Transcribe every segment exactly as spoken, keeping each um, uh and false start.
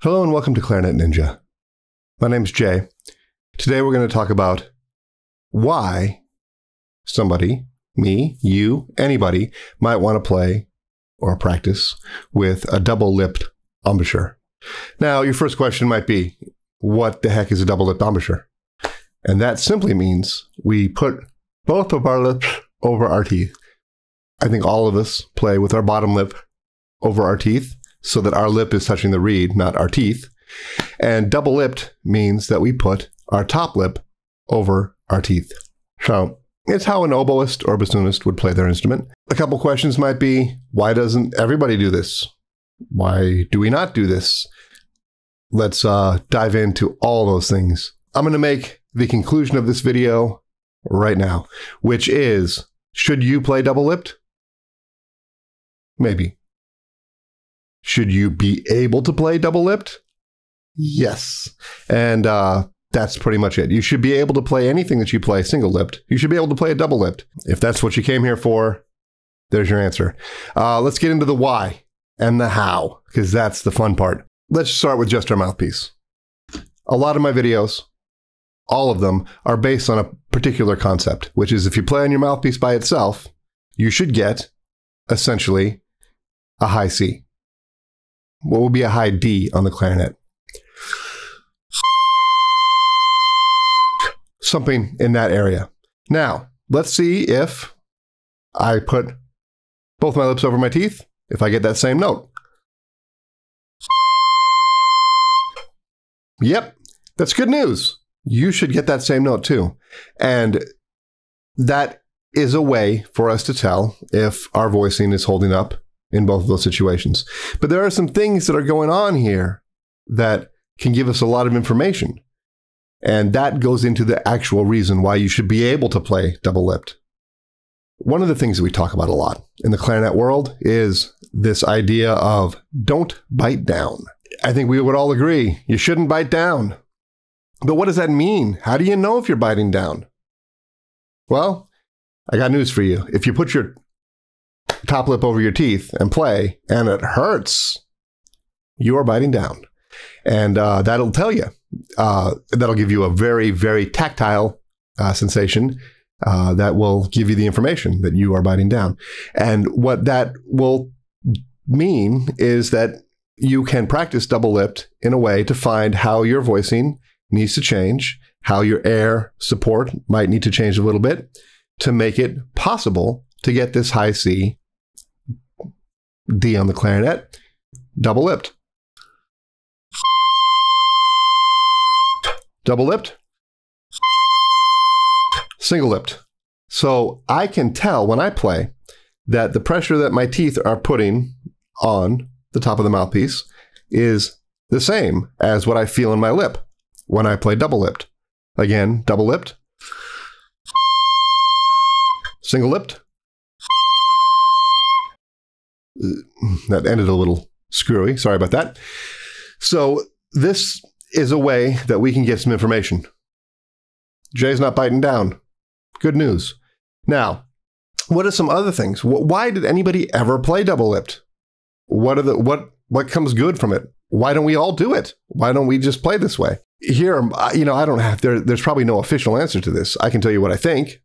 Hello and welcome to Clarinet Ninja. My name's Jay. Today we're going to talk about why somebody, me, you, anybody, might want to play or practice with a double-lipped embouchure. Now, your first question might be, what the heck is a double-lipped embouchure? And that simply means we put both of our lips over our teeth. I think all of us play with our bottom lip over our teeth, so that our lip is touching the reed, not our teeth. And double-lipped means that we put our top lip over our teeth. So it's how an oboist or bassoonist would play their instrument. A couple questions might be, why doesn't everybody do this? Why do we not do this? Let's uh, dive into all those things. I'm going to make the conclusion of this video right now, which is, should you play double-lipped? Maybe. Should you be able to play double-lipped? Yes. And uh, that's pretty much it. You should be able to play anything that you play single-lipped. You should be able to play a double-lipped. If that's what you came here for, there's your answer. Uh, let's get into the why and the how, because that's the fun part. Let's start with just our mouthpiece. A lot of my videos, all of them, are based on a particular concept, which is if you play on your mouthpiece by itself, you should get, essentially, a high C. What would be a high D on the clarinet? Something in that area. Now, let's see if I put both my lips over my teeth, if I get that same note. Yep, that's good news. You should get that same note too. And that is a way for us to tell if our voicing is holding up in both of those situations. But there are some things that are going on here that can give us a lot of information. And that goes into the actual reason why you should be able to play double-lipped. One of the things that we talk about a lot in the clarinet world is this idea of don't bite down. I think we would all agree, you shouldn't bite down. But what does that mean? How do you know if you're biting down? Well, I got news for you. If you put your top lip over your teeth and play, and it hurts, you are biting down. And uh, that'll tell you. Uh, that'll give you a very, very tactile uh, sensation uh, that will give you the information that you are biting down. And what that will mean is that you can practice double-lipped in a way to find how your voicing needs to change, how your air support might need to change a little bit to make it possible to get this high C D on the clarinet, double-lipped. Double-lipped. Single-lipped. So I can tell when I play that the pressure that my teeth are putting on the top of the mouthpiece is the same as what I feel in my lip when I play double-lipped. Again, double-lipped. Single-lipped. That ended a little screwy. Sorry about that. So this is a way that we can get some information. Jay's not biting down. Good news. Now, what are some other things? Why did anybody ever play double-lipped? What are the what what comes good from it? Why don't we all do it? Why don't we just play this way? Here, you know, I don't have there. There's probably no official answer to this. I can tell you what I think.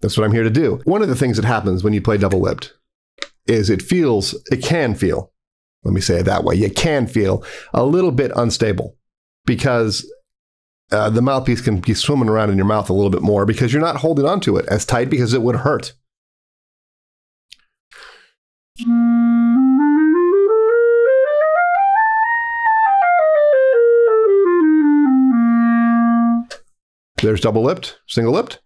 That's what I'm here to do. One of the things that happens when you play double-lipped is it feels, it can feel, let me say it that way, it can feel a little bit unstable because uh, the mouthpiece can be swimming around in your mouth a little bit more because you're not holding onto it as tight because it would hurt. There's double-lipped, single-lipped.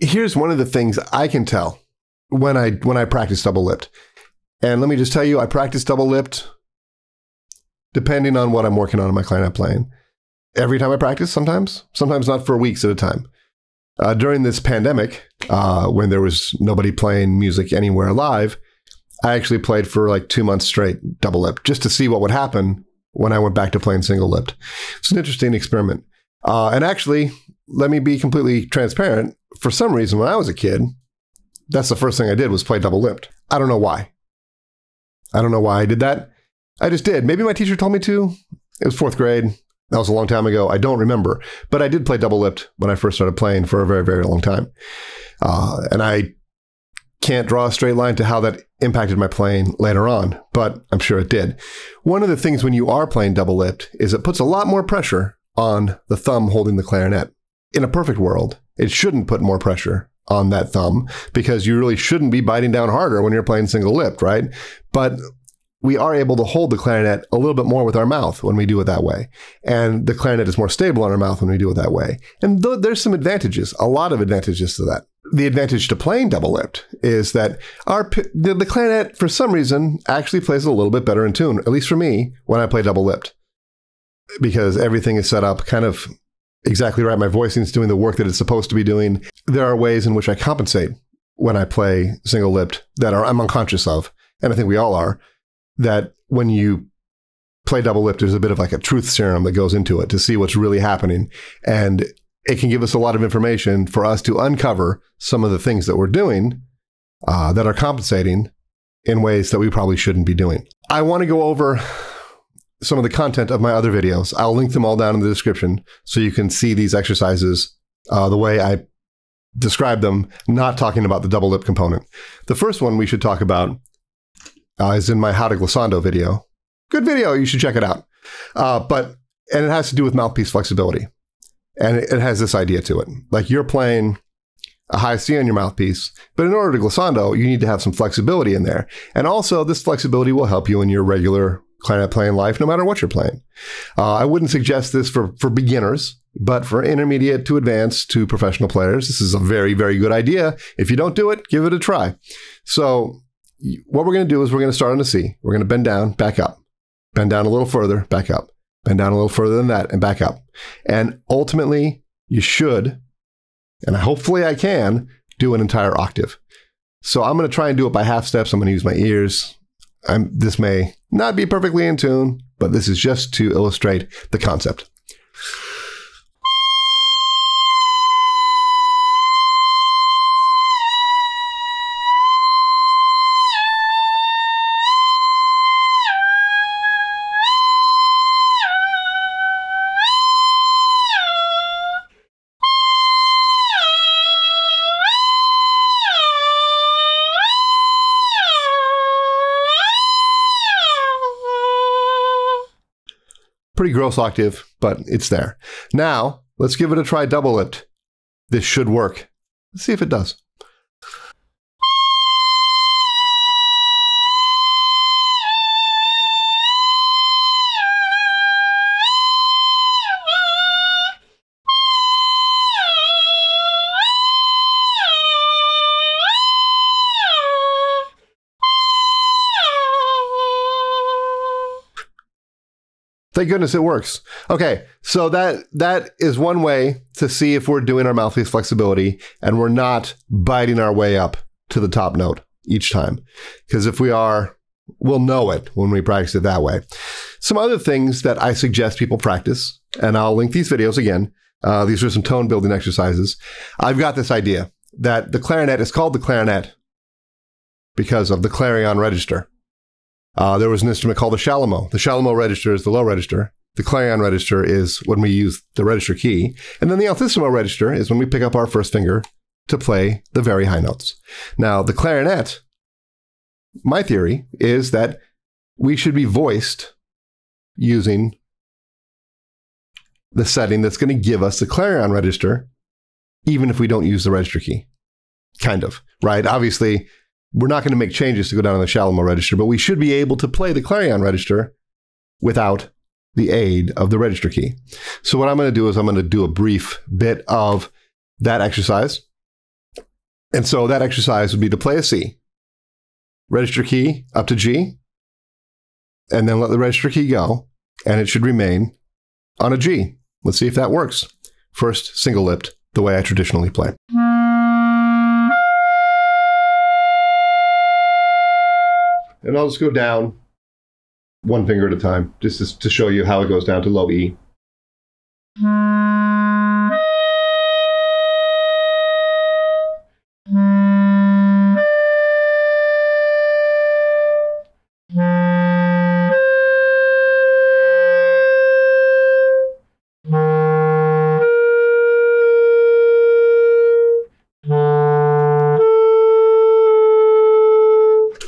Here's one of the things I can tell when I when I practice double-lipped. And let me just tell you, I practice double-lipped depending on what I'm working on in my clarinet playing. Every time I practice, sometimes, sometimes not for weeks at a time. Uh, during this pandemic, uh, when there was nobody playing music anywhere live, I actually played for like two months straight double-lipped just to see what would happen when I went back to playing single-lipped. It's an interesting experiment. Uh, and actually, let me be completely transparent. for some reason, when I was a kid, that's the first thing I did was play double-lipped. I don't know why. I don't know why I did that. I just did. Maybe my teacher told me to. It was fourth grade. That was a long time ago. I don't remember. But I did play double-lipped when I first started playing for a very, very long time. Uh, and I can't draw a straight line to how that impacted my playing later on, but I'm sure it did. One of the things when you are playing double-lipped is it puts a lot more pressure on the thumb holding the clarinet. In a perfect world, it shouldn't put more pressure on that thumb because you really shouldn't be biting down harder when you're playing single-lipped, right? But we are able to hold the clarinet a little bit more with our mouth when we do it that way. And the clarinet is more stable on our mouth when we do it that way. And th there's some advantages, a lot of advantages to that. The advantage to playing double-lipped is that our p the, the clarinet, for some reason, actually plays a little bit better in tune, at least for me, when I play double-lipped. Because everything is set up kind of exactly right. My voicing is doing the work that it's supposed to be doing. There are ways in which I compensate when I play single-lipped that are, I'm unconscious of, and I think we all are, that when you play double-lipped, there's a bit of like a truth serum that goes into it to see what's really happening. And it can give us a lot of information for us to uncover some of the things that we're doing uh, that are compensating in ways that we probably shouldn't be doing. I want to go over some of the content of my other videos. I'll link them all down in the description so you can see these exercises uh, the way I describe them, not talking about the double lip component. The first one we should talk about uh, is in my How to Glissando video. Good video, you should check it out. Uh, but and it has to do with mouthpiece flexibility. And it has this idea to it. Like you're playing a high C on your mouthpiece, but in order to glissando, you need to have some flexibility in there. And also this flexibility will help you in your regular clarinet playing life, no matter what you're playing. Uh, I wouldn't suggest this for, for beginners, but for intermediate to advanced to professional players, this is a very, very good idea. If you don't do it, give it a try. So what we're going to do is we're going to start on a C. We're going to bend down, back up, bend down a little further, back up. Bend down a little further than that and back up. And ultimately, you should, and hopefully I can, do an entire octave. So I'm going to try and do it by half steps. I'm going to use my ears. I'm, this may not be perfectly in tune, but this is just to illustrate the concept. Pretty gross octave, but it's there. Now, let's give it a try double-lipped. This should work. Let's see if it does. Thank goodness it works. Okay, so that that is one way to see if we're doing our mouthpiece flexibility and we're not biting our way up to the top note each time. Because if we are, we'll know it when we practice it that way. Some other things that I suggest people practice, and I'll link these videos again. Uh, these are some tone building exercises. I've got this idea that the clarinet is called the clarinet because of the clarion register. Uh, there was an instrument called the Chalumeau. The Chalumeau register is the low register. The clarion register is when we use the register key. And then the altissimo register is when we pick up our first finger to play the very high notes. Now, the clarinet, my theory is that we should be voiced using the setting that's going to give us the clarion register, even if we don't use the register key. Kind of, right? Obviously, we're not going to make changes to go down on the Chalumeau register, but we should be able to play the clarion register without the aid of the register key. So what I'm going to do is I'm going to do a brief bit of that exercise. And so that exercise would be to play a C, register key up to G, and then let the register key go, and it should remain on a G. Let's see if that works. First, single-lipped, the way I traditionally play. And I'll just go down one finger at a time, just to show you how it goes down to low E.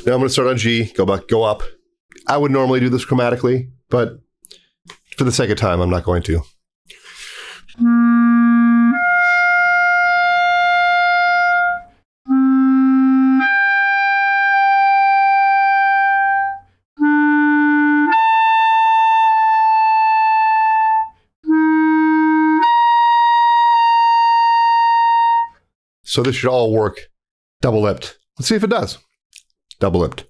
Now I'm going to start on G, go back, go up. I would normally do this chromatically, but for the sake of time, I'm not going to. So this should all work double-lipped. Let's see if it does. Double-lipped.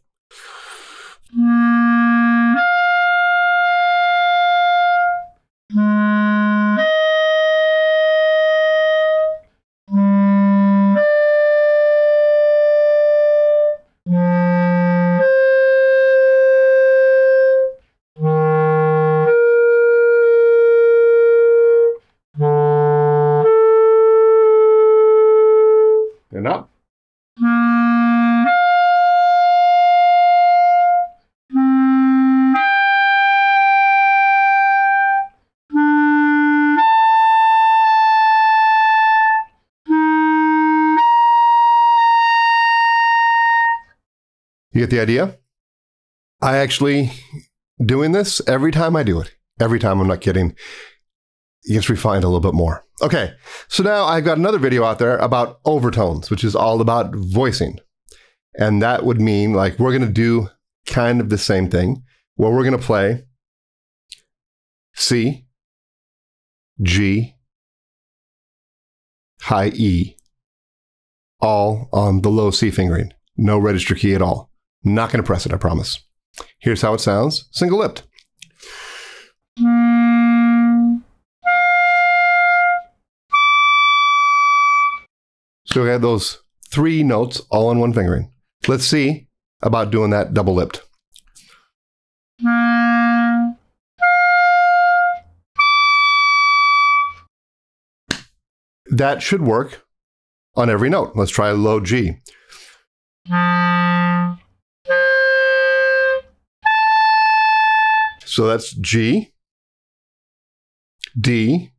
And up. You get the idea? I actually doing this every time I do it. Every time, I'm not kidding. It gets refined a little bit more. Okay, so now I've got another video out there about overtones, which is all about voicing. And that would mean like we're gonna do kind of the same thing, where we're gonna play C, G, high E, all on the low C fingering. No register key at all. Not gonna press it, I promise. Here's how it sounds, single lipped. So we had those three notes all in one fingering. Let's see about doing that double-lipped. That should work on every note. Let's try low G. So that's G, D,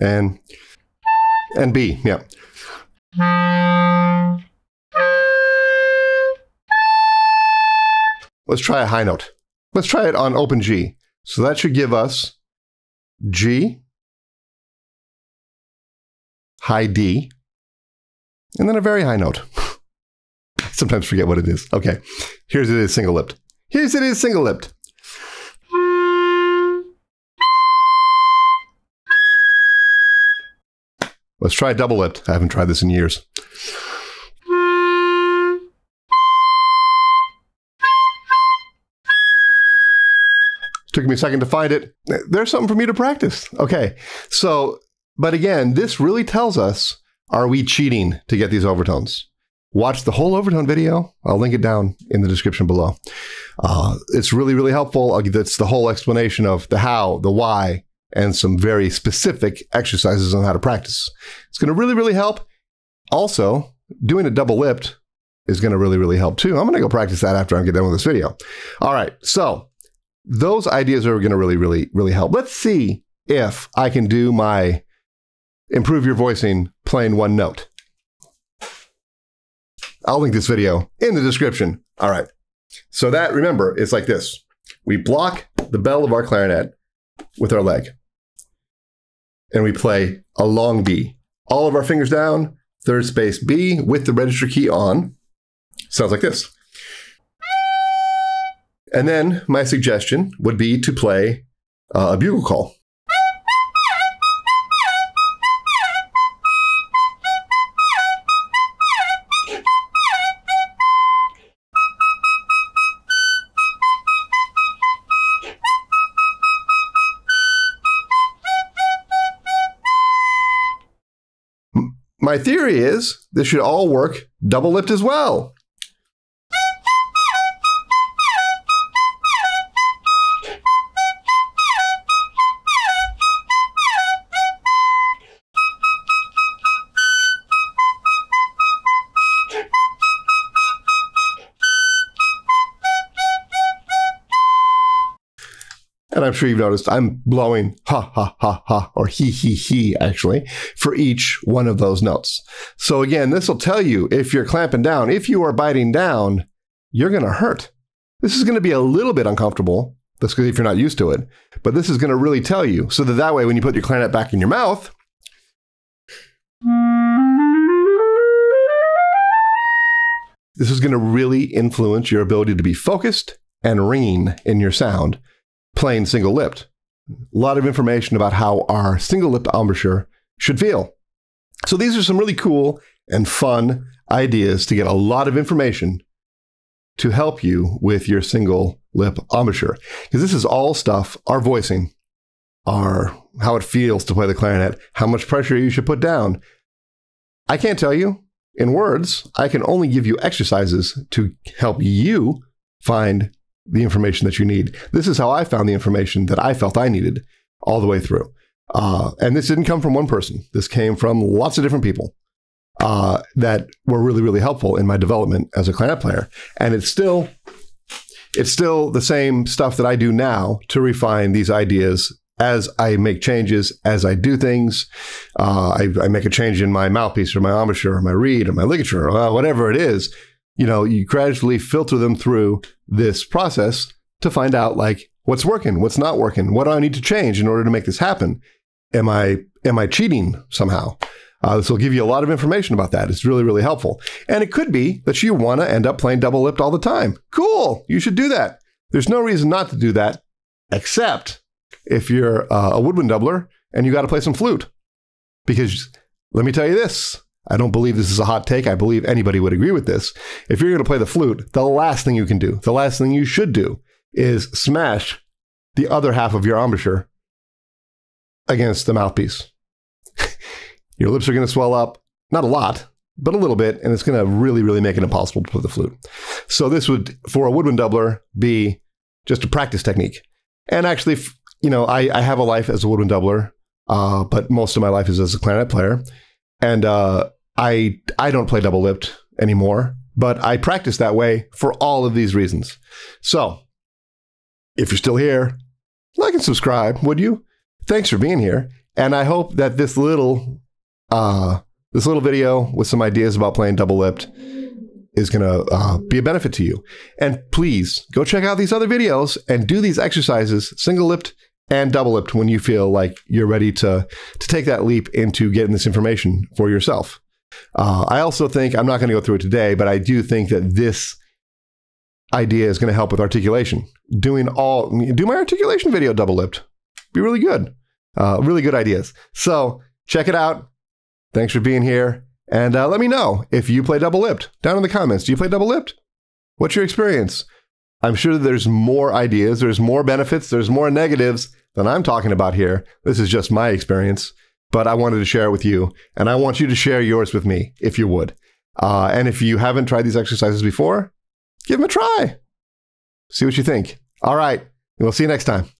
and, and B, yeah. Let's try a high note. Let's try it on open G. So that should give us G, high D, and then a very high note. I sometimes forget what it is. Okay, here's it is single lipped. Here's it is single lipped. Let's try double lipped. I haven't tried this in years. Took me a second to find it. There's something for me to practice. Okay. So, but again, this really tells us, are we cheating to get these overtones? Watch the whole overtone video. I'll link it down in the description below. Uh, it's really, really helpful. That's the whole explanation of the how, the why, and some very specific exercises on how to practice. It's gonna really, really help. Also, doing a double-lipped is gonna really, really help too. I'm gonna go practice that after I get done with this video. All right, so those ideas are gonna really, really, really help. Let's see if I can do my improve your voicing playing one note. I'll link this video in the description. All right, so that, remember, it's like this. We block the bell of our clarinet with our leg. And we play a long B. All of our fingers down, third space B with the register key on. Sounds like this. And then my suggestion would be to play uh, a bugle call. My theory is this should all work double-lipped as well. And I'm sure you've noticed I'm blowing ha, ha, ha, ha, or he, he, he, actually, for each one of those notes. So again, this will tell you if you're clamping down, if you are biting down, you're going to hurt. This is going to be a little bit uncomfortable. That's because if you're not used to it, but this is going to really tell you so that that way, when you put your clarinet back in your mouth, this is going to really influence your ability to be focused and ringing in your sound, playing single-lipped. A lot of information about how our single-lipped embouchure should feel. So these are some really cool and fun ideas to get a lot of information to help you with your single-lip embouchure. Because this is all stuff, our voicing, our how it feels to play the clarinet, how much pressure you should put down. I can't tell you in words. I can only give you exercises to help you find the information that you need. This is how I found the information that I felt I needed all the way through. Uh, and this didn't come from one person. This came from lots of different people uh, that were really, really helpful in my development as a clarinet player. And it's still, it's still the same stuff that I do now to refine these ideas as I make changes, as I do things. Uh, I, I make a change in my mouthpiece or my embouchure or my reed or my ligature or whatever it is. You know, you gradually filter them through this process to find out, like, what's working, what's not working, what do I need to change in order to make this happen? Am I am I cheating somehow? Uh, this will give you a lot of information about that. It's really, really helpful. And it could be that you want to end up playing double-lipped all the time. Cool, you should do that. There's no reason not to do that, except if you're uh, a woodwind doubler and you got to play some flute. Because let me tell you this, I don't believe this is a hot take. I believe anybody would agree with this. If you're going to play the flute, the last thing you can do, the last thing you should do is smash the other half of your embouchure against the mouthpiece. Your lips are going to swell up, not a lot, but a little bit, and it's going to really, really make it impossible to play the flute. So this would, for a woodwind doubler, be just a practice technique. And actually, you know, I, I have a life as a woodwind doubler, uh, but most of my life is as a clarinet player. And uh, I, I don't play double-lipped anymore, but I practice that way for all of these reasons. So if you're still here, like and subscribe, would you? Thanks for being here. And I hope that this little, uh, this little video with some ideas about playing double-lipped is going to uh, be a benefit to you. And please go check out these other videos and do these exercises, single-lipped and double-lipped, when you feel like you're ready to, to take that leap into getting this information for yourself. Uh, I also think, I'm not going to go through it today, but I do think that this idea is going to help with articulation. Doing all, do my articulation video double-lipped. Be really good. Uh, really good ideas. So check it out. Thanks for being here. And uh, let me know if you play double-lipped. Down in the comments, do you play double-lipped? What's your experience? I'm sure there's more ideas, there's more benefits, there's more negatives than I'm talking about here. This is just my experience, but I wanted to share it with you, and I want you to share yours with me, if you would. Uh, and if you haven't tried these exercises before, give them a try. See what you think. All right, we'll see you next time.